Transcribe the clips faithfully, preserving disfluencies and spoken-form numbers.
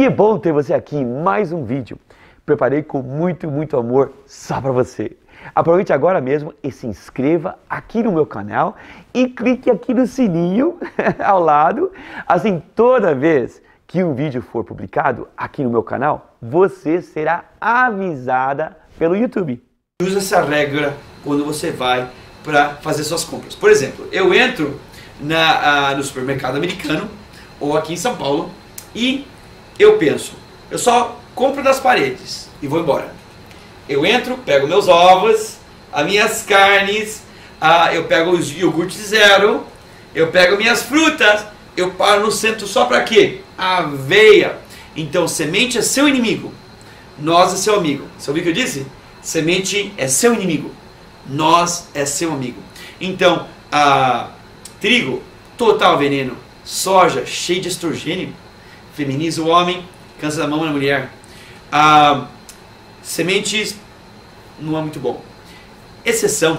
Que bom ter você aqui em mais um vídeo. Preparei com muito, muito amor só para você. Aproveite agora mesmo e se inscreva aqui no meu canal e clique aqui no sininho ao lado. Assim, toda vez que um vídeo for publicado aqui no meu canal, você será avisada pelo YouTube. Usa essa regra quando você vai para fazer suas compras. Por exemplo, eu entro na, uh, no supermercado americano ou aqui em São Paulo e eu penso, eu só compro das paredes e vou embora. Eu entro, pego meus ovos, as minhas carnes, uh, eu pego os iogurtes zero, eu pego minhas frutas, eu paro no centro só para quê? Aveia. Então, semente é seu inimigo, nós é seu amigo. Você ouviu o que eu disse? Semente é seu inimigo, nós é seu amigo. Então, ah, trigo, total veneno. Soja, cheio de estrogênio. Feminiza o homem, cansa da mão na mulher. Ah, sementes, não é muito bom. Exceção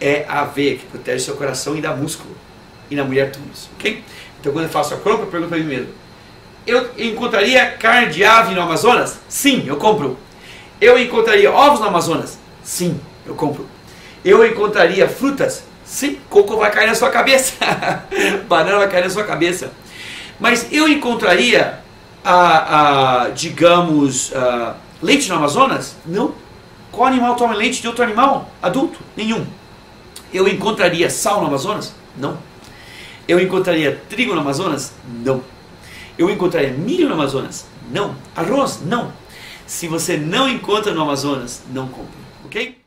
é a aveia, que protege seu coração e dá músculo. E na mulher tudo isso, ok? Então, quando eu faço a compra, eu pergunto para mim mesmo. Eu encontraria carne de ave no Amazonas? Sim, eu compro. Eu encontraria ovos no Amazonas? Sim, eu compro. Eu encontraria frutas? Sim, coco vai cair na sua cabeça. Banana vai cair na sua cabeça. Mas eu encontraria, ah, ah, digamos, ah, leite no Amazonas? Não. Qual animal toma leite de outro animal? Adulto? Nenhum. Eu encontraria sal no Amazonas? Não. Eu encontraria trigo no Amazonas? Não. Eu encontraria milho no Amazonas? Não. Arroz? Não. Se você não encontra no Amazonas, não compre, ok?